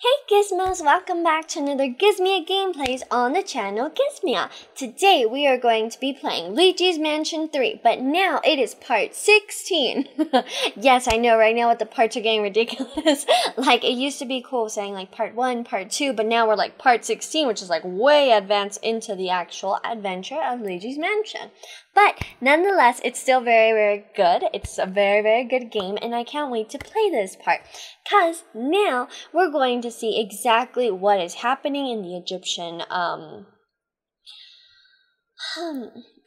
Hey Gizmos, welcome back to another Gizmya gameplays on the channel Gizmya. Today we are going to be playing Luigi's Mansion 3, but now it is part 16. Yes, I know right now what the parts are getting ridiculous. Like it used to be cool saying like part 1, part 2, but now we're like part 16, which is like way advanced into the actual adventure of Luigi's Mansion. But nonetheless, it's still very, very good. It's a very, very good game, and I can't wait to play this part. Because now we're going to see exactly what is happening in the Egyptian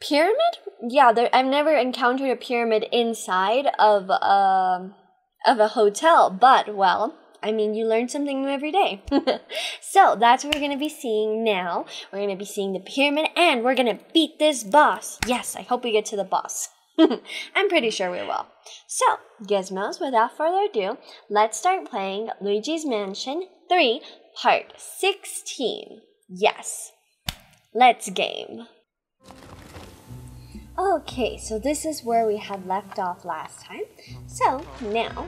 pyramid. Yeah, I've never encountered a pyramid inside of a hotel, but well, I mean, you learn something new every day. So that's what we're going to be seeing now. We're going to be seeing the pyramid, and we're going to beat this boss. Yes, I hope we get to the boss. I'm pretty sure we will. So, Gizmos, without further ado, let's start playing Luigi's Mansion 3, Part 16. Yes. Let's game. Okay, so this is where we had left off last time. So, now,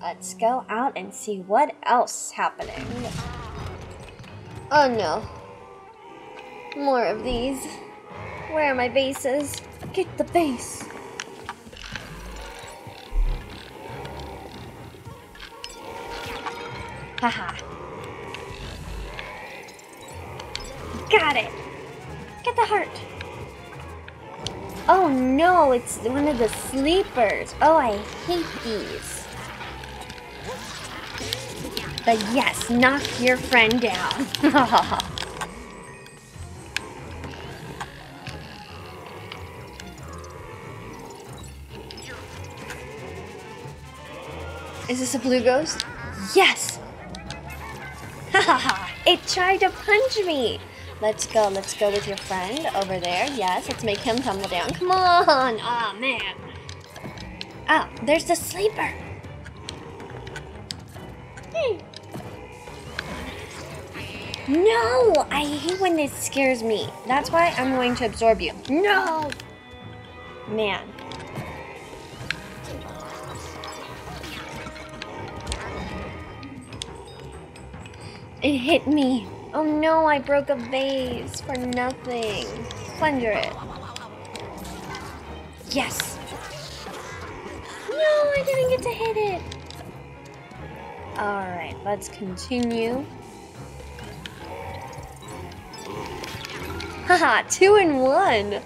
let's go out and see what else is happening. Oh no. More of these. Where are my bases? Get the base. Haha. Got it. Get the heart. Oh no, it's one of the sleepers. Oh, I hate these. But yes, knock your friend down. Is this a blue ghost? Yes! Ha ha ha! It tried to punch me! Let's go with your friend over there. Yes, let's make him tumble down. Come on! Aw, oh, man! Oh, there's the sleeper! Hey. No! I hate when this scares me. That's why I'm going to absorb you. No! Man. It hit me. Oh no, I broke a vase for nothing. Plunder it. Yes. No, I didn't get to hit it. Alright, let's continue. Haha, 2 in 1.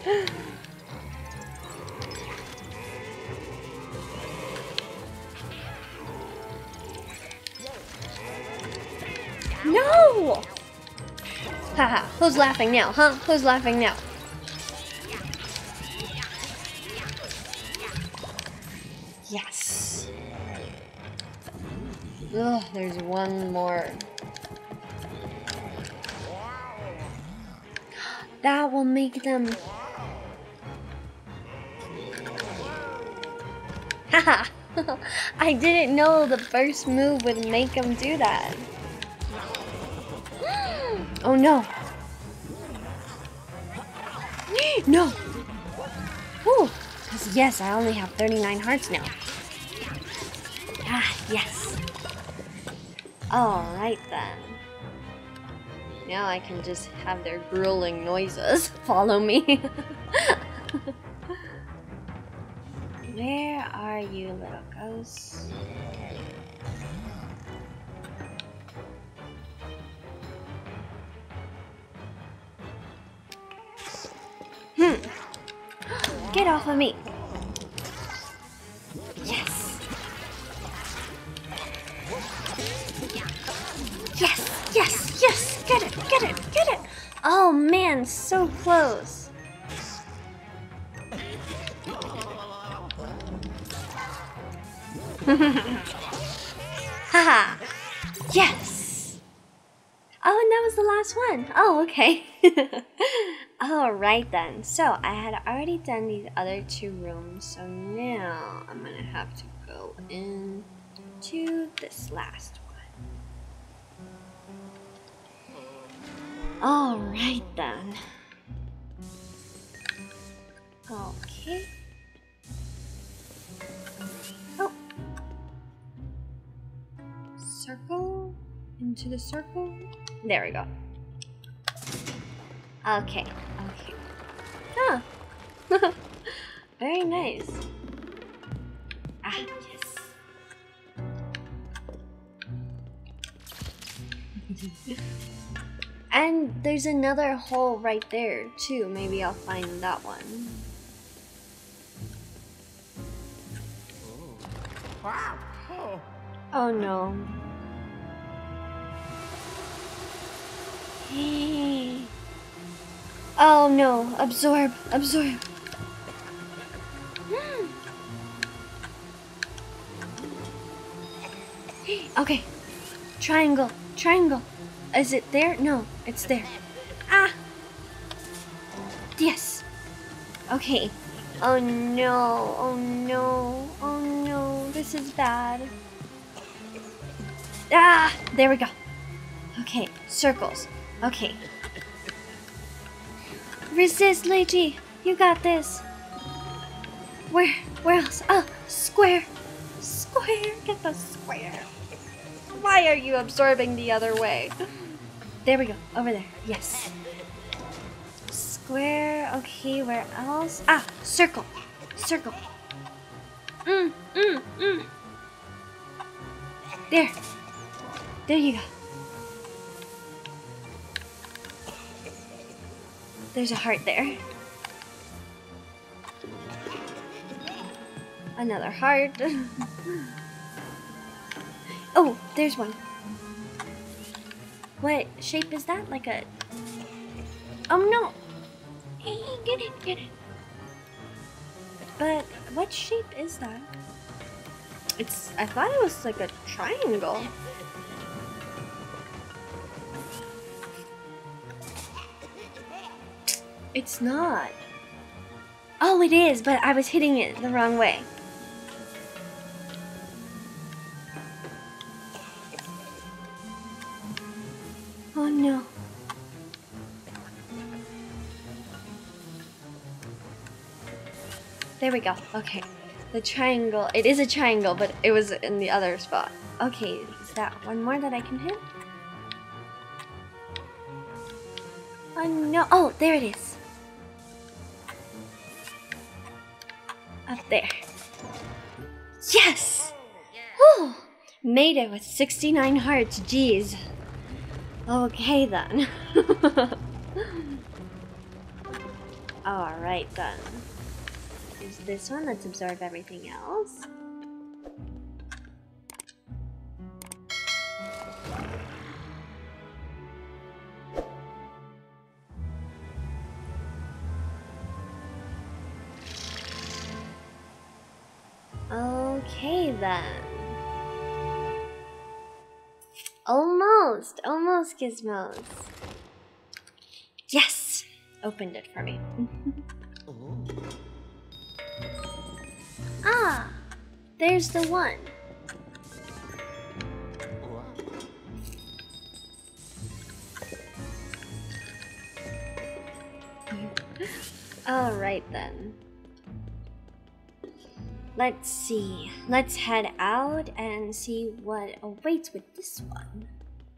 No! Haha, who's laughing now, huh? Who's laughing now? Yes. Ugh, there's one more. That will make them. Haha! I didn't know the first move would make them do that. Oh no! No! Ooh! Because yes, I only have 39 hearts now. Ah, yes! Alright then. Now I can just have their grueling noises follow me. Where are you, little ghost? Get off of me. Yes. Yes, yes, yes. Get it, get it, get it. Oh man, so close. Haha. Yes. Oh, and that was the last one. Oh, okay. Alright then, so I had already done these other 2 rooms, so now I'm gonna have to go in to this last one. Alright then. Okay. Oh. Circle. into the circle. There we go. Okay. Okay. Huh. Very nice. Ah, yes. And there's another hole right there, too. Maybe I'll find that one. Oh no. Hey. Oh no, absorb, absorb. Okay, triangle, triangle. Is it there? No, it's there. Ah! Yes! Okay. Oh no, oh no, oh no, this is bad. Ah! There we go. Okay, circles. Okay. Resist, Luigi! You got this! Where else? Oh, square! Square! Get the square! Why are you absorbing the other way? There we go, over there, yes. Square, okay, where else? Ah, circle, circle. There, there you go. There's a heart there. Another heart. Oh, there's one. What shape is that? Like a... Oh no! Hey, get it, get it. But what shape is that? It's... I thought it was like a triangle. It's not. Oh, it is, but I was hitting it the wrong way. Oh no. There we go. Okay. The triangle. It is a triangle, but it was in the other spot. Okay. Is that one more that I can hit? Oh no. Oh, there it is. Up there. Yes! Whew! Made it with 69 hearts. Jeez. Okay then. Alright then. There's this one. Let's absorb everything else. Okay then. Almost! Almost, Gizmos! Yes! Opened it for me. Ah! There's the one! Alright then. Let's see. Let's head out and see what awaits with this one.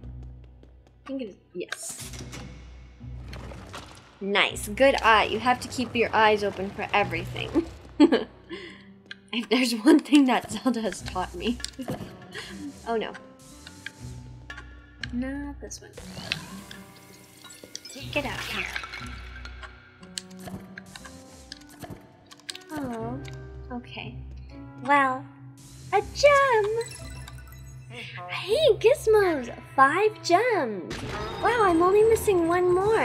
I think it is... Yes. Nice. Good eye. You have to keep your eyes open for everything. If there's one thing that Zelda has taught me. Oh no. Not this one. Get out here. Oh. Okay. Well, a gem! Hey, Gizmos! 5 gems! Wow, I'm only missing one more.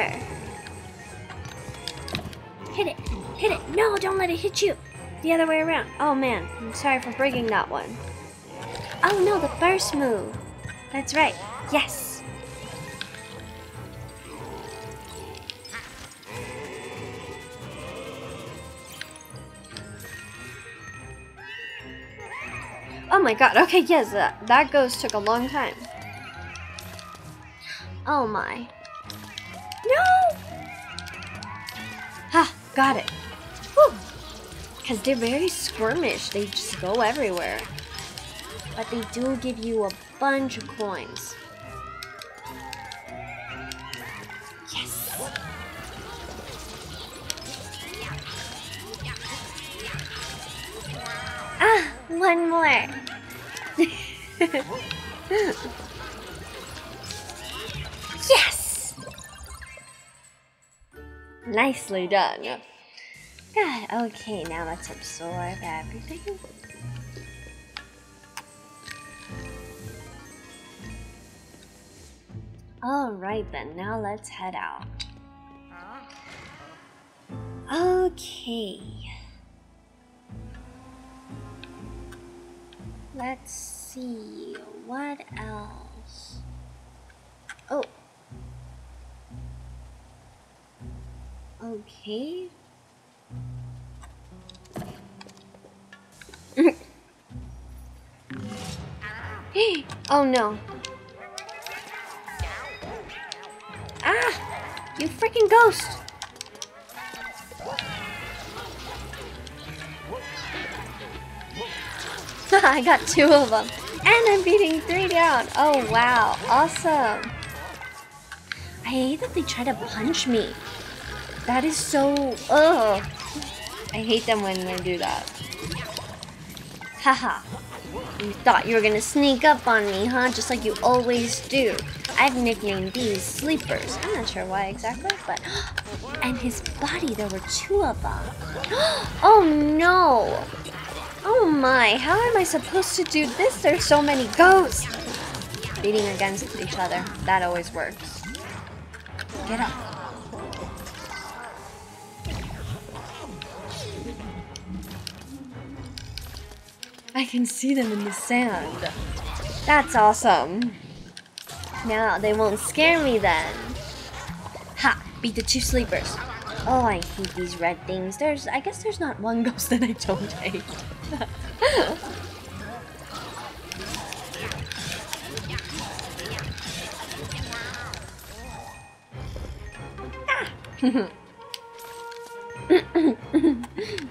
Hit it! Hit it! No, don't let it hit you! The other way around. Oh man, I'm sorry for breaking that one. Oh no, the first move! That's right. Yes! Oh my god, okay, yes, that ghost took a long time. Oh my. No! Ha, got it. Whew. Because they're very squirmish, they just go everywhere. But they do give you a bunch of coins. One more. Yes! Nicely done. God, okay, now let's absorb everything. Alright then, now let's head out. Okay. Let's see, what else? Oh. Okay. Oh no. Ah! You freaking ghost! I got two of them. And I'm beating three down. Oh wow, awesome. I hate that they try to punch me. That is so, ugh. I hate them when they do that. Haha. You thought you were gonna sneak up on me, huh? Just like you always do. I've nicknamed these sleepers. I'm not sure why exactly, but... And his body, there were two of them. Oh no! Oh my, how am I supposed to do this? There's so many ghosts! Beating against each other. That always works. Get up. I can see them in the sand. That's awesome. Now they won't scare me then. Ha! Beat the two sleepers. Oh, I hate these red things. I guess there's not one ghost that I don't hate.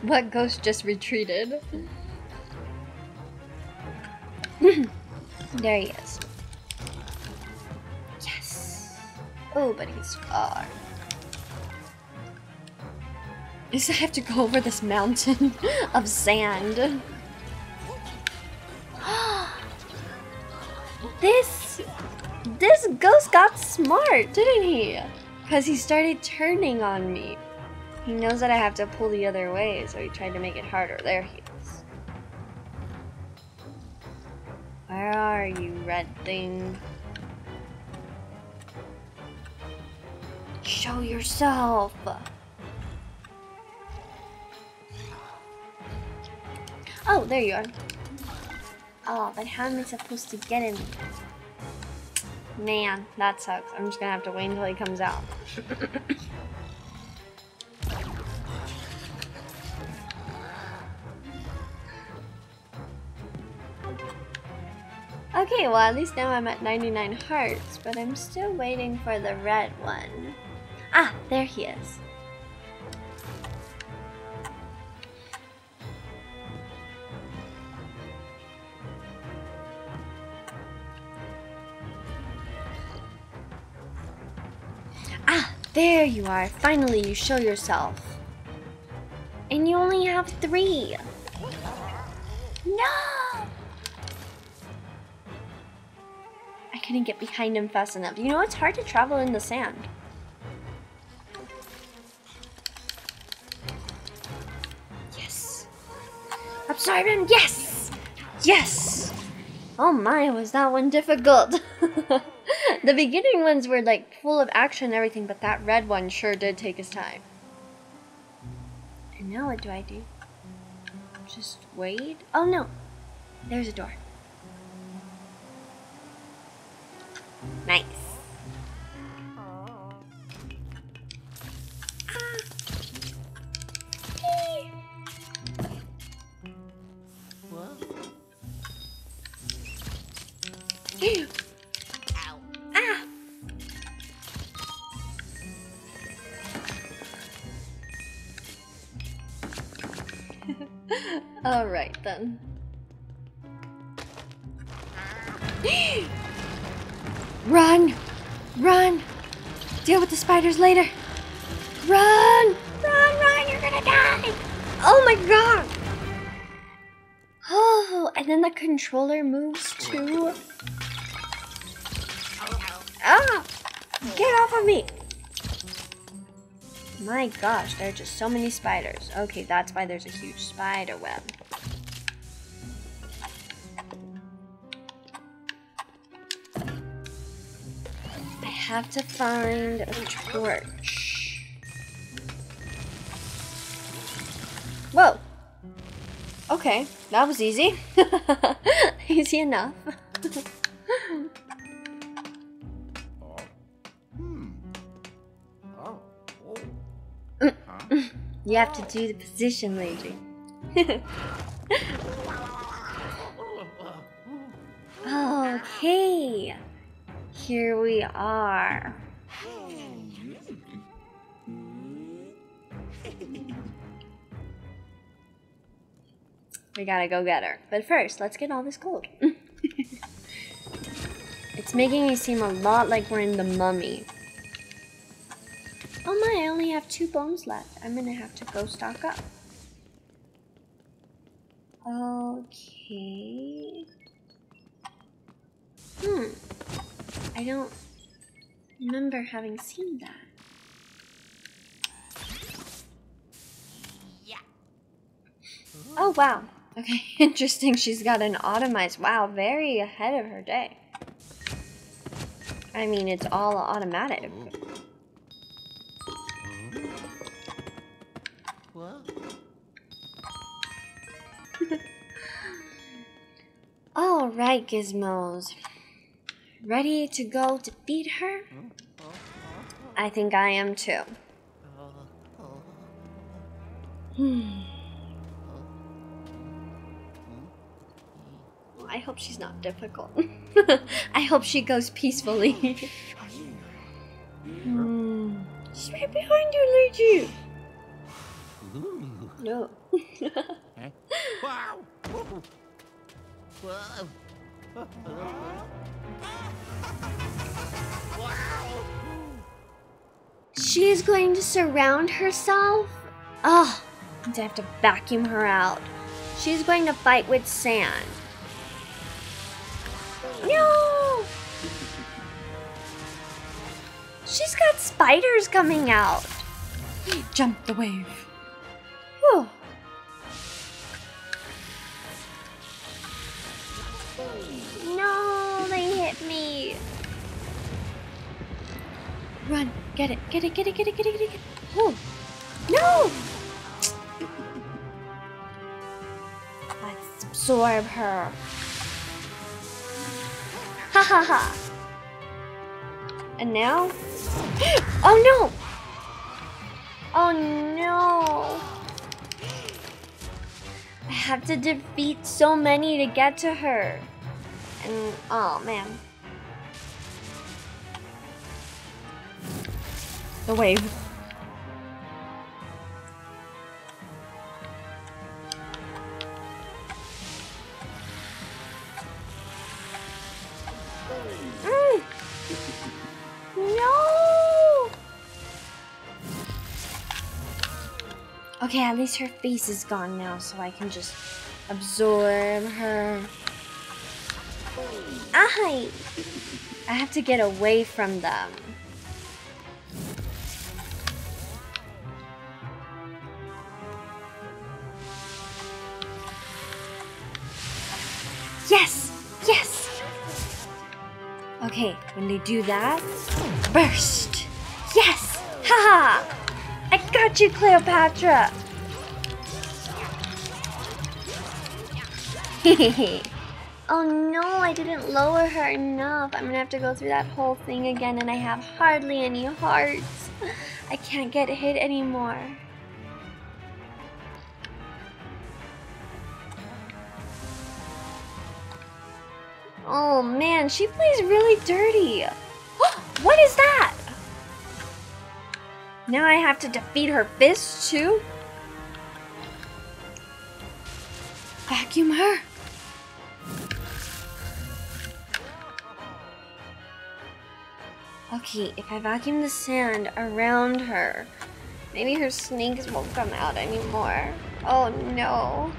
What ghost just retreated? There he is. Yes. Oh, but he's far. I have to go over this mountain of sand. This ghost got smart, didn't he? Because he started turning on me. He knows that I have to pull the other way, so he tried to make it harder. There he is. Where are you, red thing? Show yourself! Oh, there you are. Oh, but how am I supposed to get in? Man, that sucks. I'm just gonna have to wait until he comes out. Okay, well at least now I'm at 99 hearts, but I'm still waiting for the red one. Ah, there he is. There you are. Finally, you show yourself. And you only have three. No! I couldn't get behind him fast enough. You know, it's hard to travel in the sand. Yes. Absorb him. Yes! Yes! Oh my, was that one difficult? The beginning ones were like full of action and everything, but that red one sure did take his time. And now what do I do? Just wait? Oh no! There's a door. Nice. Ah. Hey. Hey. Alright then. Run! Run! Deal with the spiders later! Run! Run, run! You're gonna die! Oh my god! Oh, and then the controller moves too. Ah! Get off of me! My gosh, there are just so many spiders. Okay, that's why there's a huge spider web. I have to find a torch. Whoa! Okay, that was easy. Easy enough. You have to do the position, Luigi. Okay, here we are. We gotta go get her. But first, let's get all this gold. It's making me seem a lot like we're in The Mummy. Oh my, I only have 2 bones left. I'm gonna have to go stock up. Okay. I don't remember having seen that. Yeah. Oh wow. Okay, interesting. She's got an automized. Wow, very ahead of her day. I mean, it's all automatic. All right, Gizmos, ready to go to beat her? I think I am too. I hope she's not difficult. I hope she goes peacefully. She's right behind you, Luigi. No. Wow. She is going to surround herself? Oh, I have to vacuum her out. She's going to fight with sand. No! She's got spiders coming out. Jump the wave. Whew. No, they hit me. Run, get it, get it, get it, get it, get it, get it, get it. Oh, no! Let's absorb her. Ha ha ha. And now? Oh no! Oh no! I have to defeat so many to get to her. And oh man. The wave. No! Okay, at least her face is gone now, so I can just absorb her. I have to get away from them. Yes! Yes! Okay, when they do that, burst! Yes! Haha! I got you, Cleopatra! Hehehe. Oh no, I didn't lower her enough. I'm gonna have to go through that whole thing again, and I have hardly any hearts. I can't get hit anymore. Oh man, she plays really dirty. What is that? Now I have to defeat her fist too? Vacuum her. Okay, if I vacuum the sand around her, maybe her snakes won't come out anymore. Oh no.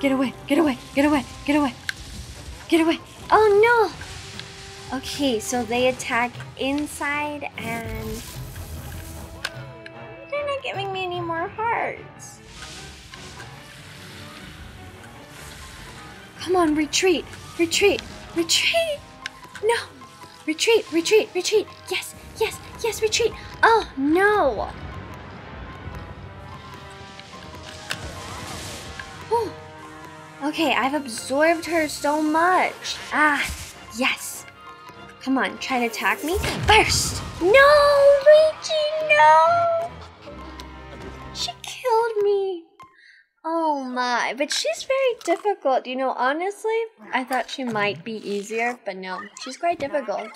Get away, get away, get away, get away, get away. Oh no! Okay, so they attack inside and they're not giving me any more hearts. Come on, retreat, retreat, retreat. No, retreat, retreat, retreat. Yes, yes, yes, retreat. Oh no! Okay, I've absorbed her so much. Ah, yes. Come on, try to attack me. Burst! No, Luigi, no! She killed me. Oh my, but she's very difficult. You know, honestly, I thought she might be easier, but no, she's quite difficult.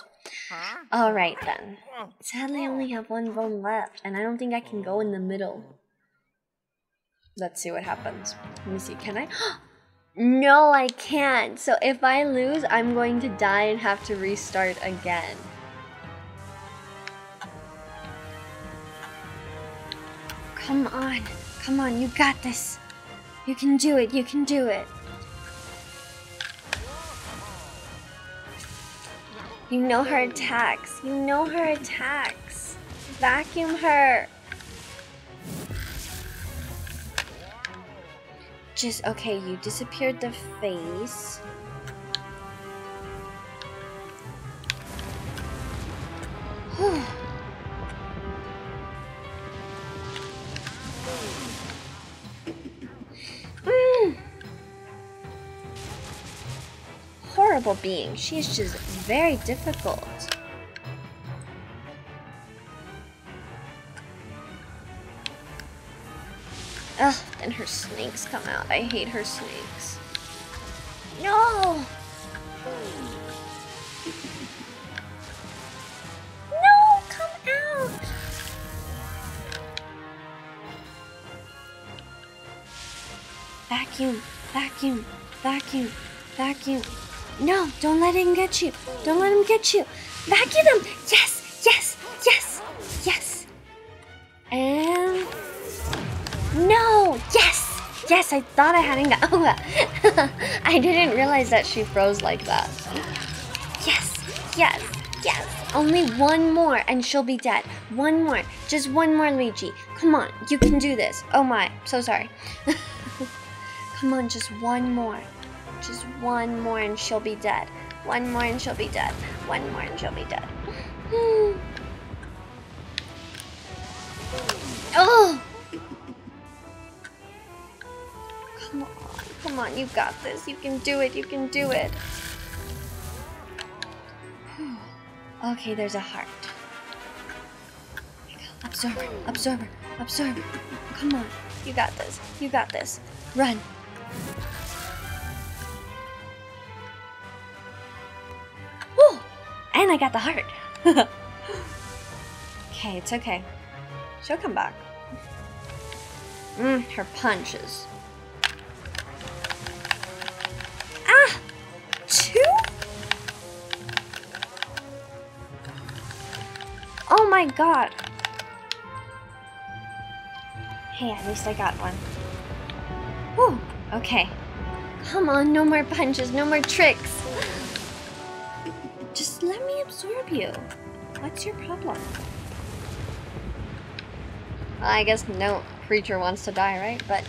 All right then. Sadly, I only have one bone left, and I don't think I can go in the middle. Let's see what happens. Let me see, can I? No, I can't. So if I lose, I'm going to die and have to restart again. Come on. Come on. You got this. You can do it. You can do it. You know her attacks. You know her attacks. Vacuum her. Just, okay, you disappeared the face. Whew. Horrible being. She's just very difficult. Ugh, then her snakes come out. I hate her snakes. No! No, come out! Vacuum, vacuum, vacuum, vacuum. No, don't let him get you. Don't let him get you. Vacuum them! Yes, yes, yes, yes. And... no! Yes! Yes, I thought I hadn't got... oh, I didn't realize that she froze like that. Yes! Yes! Yes! Only one more and she'll be dead. One more. Just one more, Luigi. Come on, you can do this. Oh my, so sorry. Come on, just one more. Just one more and she'll be dead. One more and she'll be dead. One more and she'll be dead. Oh! Come on, you got this. You can do it. You can do it. Okay, there's a heart. Absorber, absorber, absorber. Come on, you got this. You got this. Run. Woo! And I got the heart. Okay, it's okay. She'll come back. Her punches. Oh my god. Hey, at least I got one. Whew, okay. Come on, no more punches, no more tricks. Just let me absorb you. What's your problem? Well, I guess no creature wants to die, right? But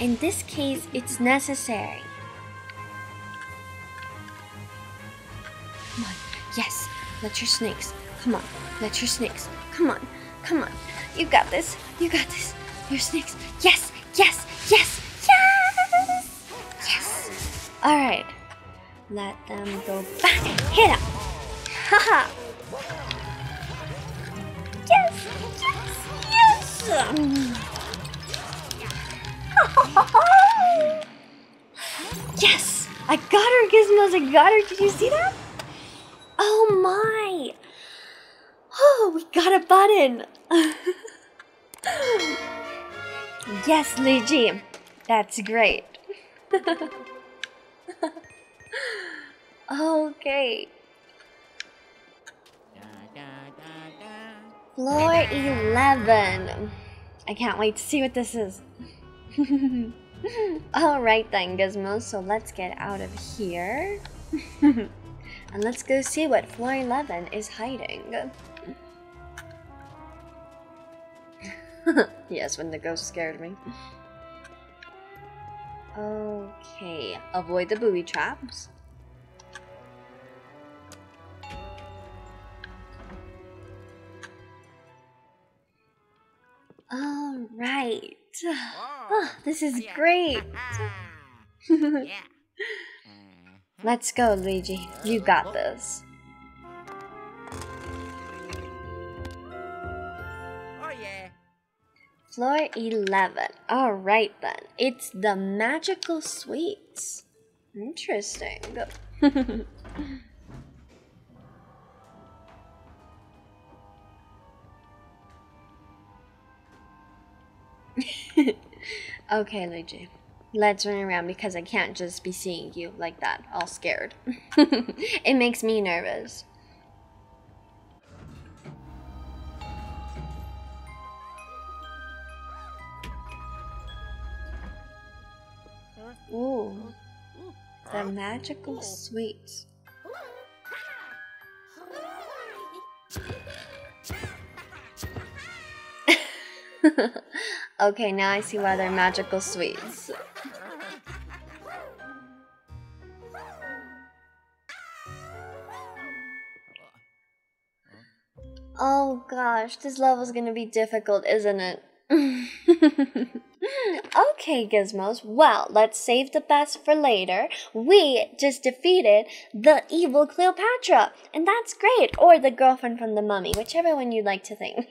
in this case, it's necessary. Come on, yes, let your snakes. Come on, let your snakes. Come on, come on. You got this. You got this. Your snakes. Yes, yes, yes, yes, yes. All right, let them go back. Hit up. Haha. Yes, yes, yes. Yes, I got her, Gizmos. I got her. Did you see that? Oh my. Oh, we got a button! Yes, Luigi! That's great! Okay! Floor 11. I can't wait to see what this is. Alright then, Gizmo, so let's get out of here. And let's go see what floor 11 is hiding. Yes, when the ghost scared me. Okay, avoid the booby traps. Alright. Oh, this is great. Let's go, Luigi. You got this. Floor 11. Alright then. It's the magical sweets. Interesting. Okay, Luigi. Let's run around because I can't just be seeing you like that, all scared. It makes me nervous. Ooh, the magical sweets. Okay, now I see why they're magical sweets. Oh gosh, this level's gonna be difficult, isn't it? Okay, Gizmos, well, let's save the best for later. We just defeated the evil Cleopatra, and that's great, or the girlfriend from the mummy, whichever one you'd like to think.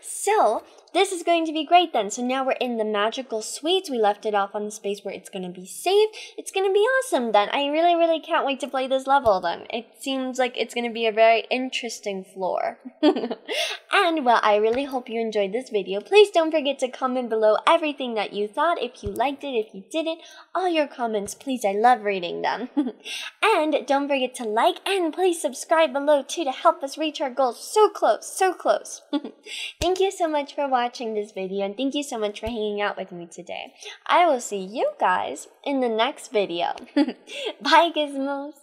So, this is going to be great then. So now we're in the magical suites. We left it off on the space where it's going to be safe. It's going to be awesome then. I really, really can't wait to play this level then. It seems like it's going to be a very interesting floor. And well, I really hope you enjoyed this video. Please don't forget to comment below everything that you thought, if you liked it, if you didn't. All your comments, please. I love reading them. And don't forget to like and please subscribe below too to help us reach our goals. So close, so close. Thank you so much for watching this video, and thank you so much for hanging out with me today. I will see you guys in the next video. Bye, Gizmos!